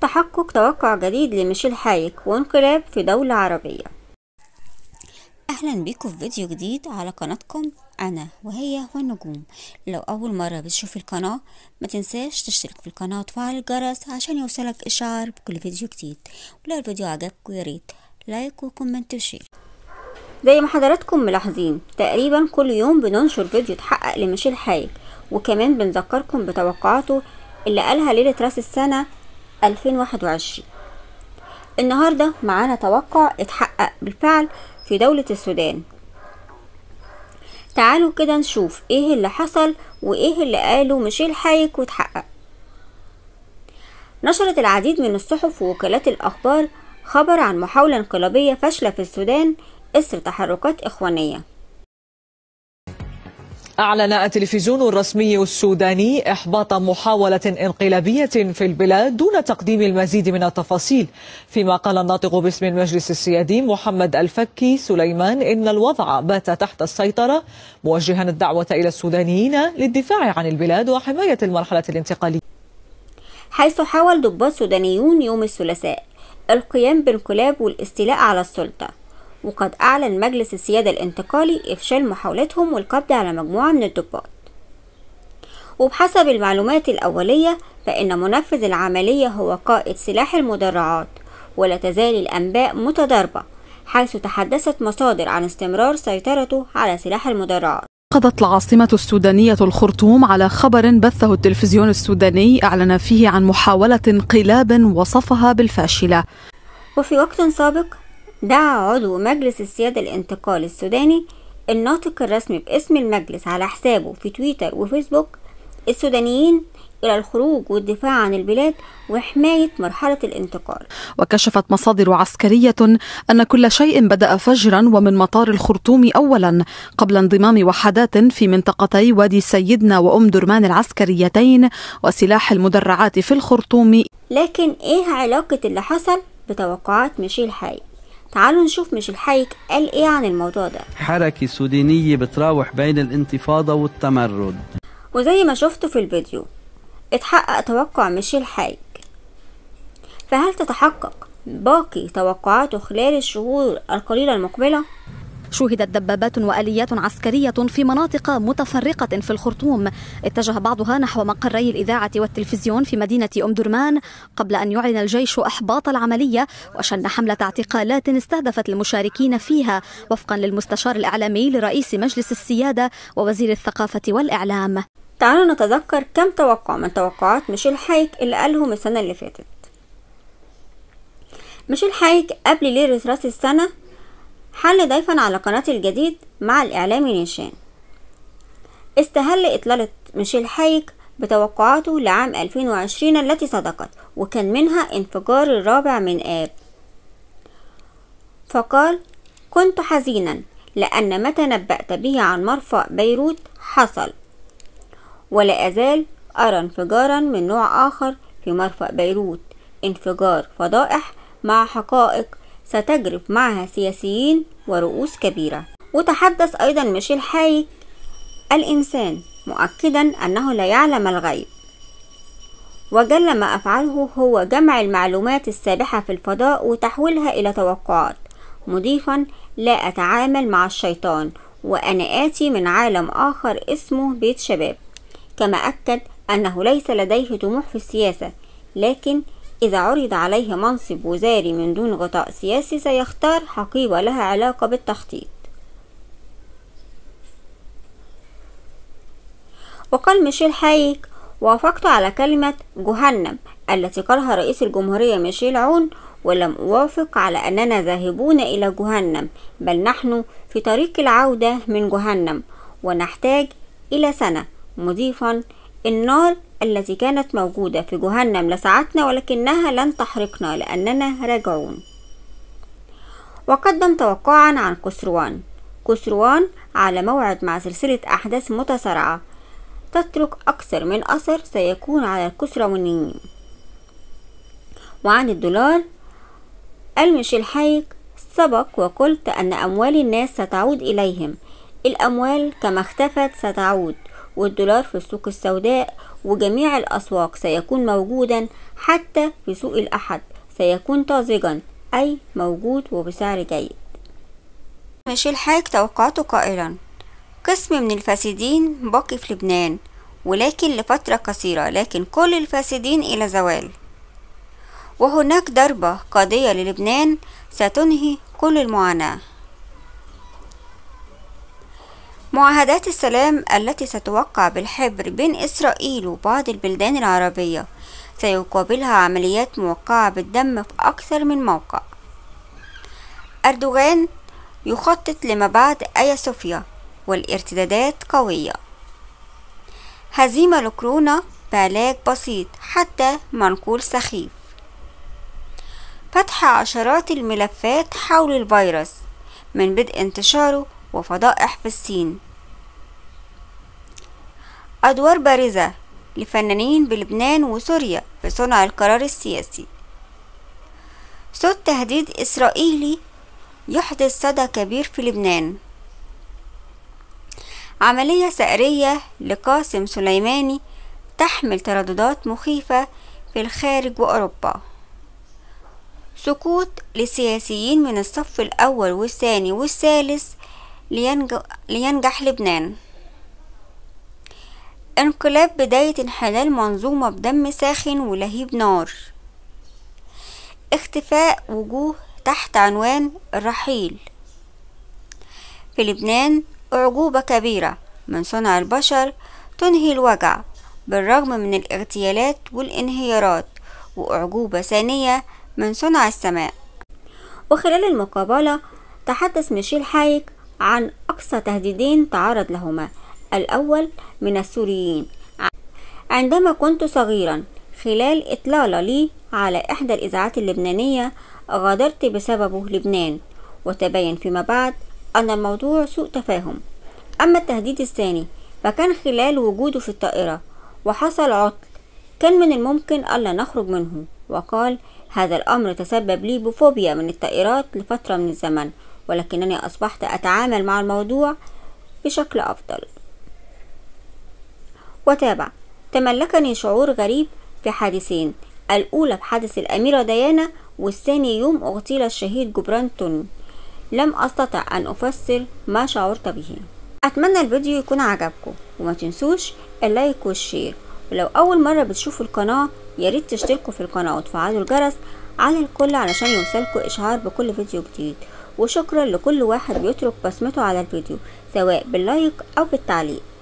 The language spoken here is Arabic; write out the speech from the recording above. تحقق توقع جديد لميشيل حايك وانقلاب في دولة عربية. أهلا بيكم في فيديو جديد على قناتكم أنا وهي والنجوم. لو أول مرة بتشوف القناة ما تنساش تشترك في القناة وتفعل الجرس عشان يوصلك إشعار بكل فيديو جديد، ولو الفيديو عجبكم يا ريت لايك وكومنت وشير. زي ما حضراتكم ملاحظين تقريبا كل يوم بننشر فيديو اتحقق لميشيل حايك، وكمان بنذكركم بتوقعاته اللي قالها ليلة راس السنة 2021. النهاردة معانا توقع اتحقق بالفعل في دولة السودان. تعالوا كده نشوف ايه اللي حصل وايه اللي قاله ميشيل حايك واتحقق. نشرت العديد من الصحف ووكالات الأخبار خبر عن محاولة انقلابية فاشلة في السودان إثر تحركات إخوانية. أعلن التلفزيون الرسمي السوداني إحباط محاولة انقلابية في البلاد دون تقديم المزيد من التفاصيل، فيما قال الناطق باسم المجلس السيادي محمد الفكي سليمان إن الوضع بات تحت السيطرة، موجها الدعوة إلى السودانيين للدفاع عن البلاد وحماية المرحلة الانتقالية. حيث حاول ضباط سودانيون يوم الثلاثاء القيام بانقلاب والاستيلاء على السلطة، وقد أعلن مجلس السيادة الانتقالي إفشال محاولتهم والقبض على مجموعة من الضباط. وبحسب المعلومات الأولية فإن منفذ العملية هو قائد سلاح المدرعات، ولا تزال الأنباء متضاربة حيث تحدثت مصادر عن استمرار سيطرته على سلاح المدرعات. وافقت العاصمة السودانية الخرطوم على خبر بثه التلفزيون السوداني أعلن فيه عن محاولة انقلاب وصفها بالفاشلة. وفي وقت سابق دعا عضو مجلس السيادة الانتقالي السوداني الناطق الرسمي باسم المجلس على حسابه في تويتر وفيسبوك السودانيين إلى الخروج والدفاع عن البلاد وحماية مرحلة الانتقال. وكشفت مصادر عسكرية أن كل شيء بدأ فجرا ومن مطار الخرطوم أولا، قبل انضمام وحدات في منطقتي وادي سيدنا وأم درمان العسكريتين وسلاح المدرعات في الخرطوم. لكن إيه علاقة اللي حصل بتوقعات ميشيل حايك؟ تعالوا نشوف ميشيل حايك قال إيه عن الموضوع ده. حركة سودانية بتراوح بين الانتفاضة والتمرد. وزي ما شفتوا في الفيديو اتحقق توقع ميشيل حايك، فهل تتحقق باقي توقعاته خلال الشهور القليلة المقبلة؟ شوهدت دبابات وآليات عسكرية في مناطق متفرقة في الخرطوم، اتجه بعضها نحو مقري الإذاعة والتلفزيون في مدينة أم درمان، قبل أن يعلن الجيش إحباط العملية وشن حملة اعتقالات استهدفت المشاركين فيها وفقا للمستشار الإعلامي لرئيس مجلس السيادة ووزير الثقافة والإعلام. تعالوا نتذكر كم توقع من توقعات ميشيل حايك اللي قالهم السنة اللي فاتت. ميشيل حايك قبل ليلة راس السنة حل ضيفا على قناة الجديد مع الإعلامي نيشان. استهل إطلالة ميشيل حايك بتوقعاته لعام 2020 التي صدقت، وكان منها انفجار الرابع من آب، فقال: كنت حزينا لأن ما تنبأت به عن مرفأ بيروت حصل، ولا أزال أرى انفجارا من نوع آخر في مرفأ بيروت، انفجار فضائح مع حقائق ستجرف معها سياسيين ورؤوس كبيرة. وتحدث أيضا ميشيل حايك الإنسان، مؤكدا أنه لا يعلم الغيب، وجل ما أفعله هو جمع المعلومات السابحة في الفضاء وتحويلها إلى توقعات، مضيفا: لا أتعامل مع الشيطان وأنا آتي من عالم آخر اسمه بيت شباب. كما أكد أنه ليس لديه طموح في السياسة، لكن إذا عرض عليه منصب وزاري من دون غطاء سياسي سيختار حقيبة لها علاقة بالتخطيط. وقال ميشيل حايك: وافقت على كلمة جهنم التي قالها رئيس الجمهورية ميشيل عون، ولم أوافق على أننا ذاهبون إلى جهنم، بل نحن في طريق العودة من جهنم ونحتاج إلى سنة، مضيفا: النار التي كانت موجودة في جهنم لسعتنا ولكنها لن تحرقنا لأننا راجعون. وقدم توقعا عن كسروان على موعد مع سلسلة أحداث متسارعة تترك أكثر من أثر سيكون على الكسروانيين. وعن الدولار قال ميشيل حايك: سبق وقلت أن أموال الناس ستعود إليهم، الأموال كما اختفت ستعود، والدولار في السوق السوداء وجميع الأسواق، سيكون موجودا حتى في سوق الأحد، سيكون طازجا أي موجود وبسعر جيد. ميشيل حايك توقعته قائلا: قسم من الفاسدين بقي في لبنان ولكن لفترة قصيرة، لكن كل الفاسدين إلى زوال، وهناك ضربة قاضية للبنان ستنهي كل المعاناة. معاهدات السلام التي ستوقع بالحبر بين إسرائيل وبعض البلدان العربية سيقابلها عمليات موقعة بالدم في أكثر من موقع. أردوغان يخطط لما بعد آيا صوفيا والارتدادات قوية. هزيمة لكورونا بعلاج بسيط حتى منقول سخيف. فتح عشرات الملفات حول الفيروس من بدء انتشاره وفضائح في الصين. أدوار بارزة لفنانين بلبنان وسوريا في صنع القرار السياسي. صوت تهديد إسرائيلي يحدث صدى كبير في لبنان. عملية ثأرية لقاسم سليماني تحمل ترددات مخيفة في الخارج وأوروبا. سقوط لسياسيين من الصف الأول والثاني والثالث لينجح لبنان. انقلاب بداية انحلال منظومة بدم ساخن ولهيب نار. اختفاء وجوه تحت عنوان الرحيل. في لبنان أعجوبة كبيرة من صنع البشر تنهي الوجع بالرغم من الاغتيالات والانهيارات، وأعجوبة ثانية من صنع السماء. وخلال المقابلة تحدث ميشيل حايك عن أقصى تهديدين تعرض لهما. الأول من السوريين: عندما كنت صغيرا خلال إطلالة لي على إحدى الإذاعات اللبنانية غادرت بسببه لبنان، وتبين فيما بعد أن الموضوع سوء تفاهم. أما التهديد الثاني فكان خلال وجوده في الطائرة وحصل عطل كان من الممكن ألا نخرج منه، وقال: هذا الأمر تسبب لي بفوبيا من الطائرات لفترة من الزمن، ولكنني أصبحت أتعامل مع الموضوع بشكل أفضل. وتابع: تملكني شعور غريب في حادثين، الأولى بحادث الأميرة ديانة، والثاني يوم اغتيل الشهيد جبران تون. لم أستطع أن أفسر ما شعرت به. أتمنى الفيديو يكون عجبكم، وما تنسوش اللايك والشير، ولو أول مرة بتشوفوا القناة ياريت تشتركوا في القناة وتفعلوا الجرس على الكل علشان يوصلكوا إشعار بكل فيديو جديد. وشكرا لكل واحد بيترك بصمته على الفيديو سواء باللايك أو بالتعليق.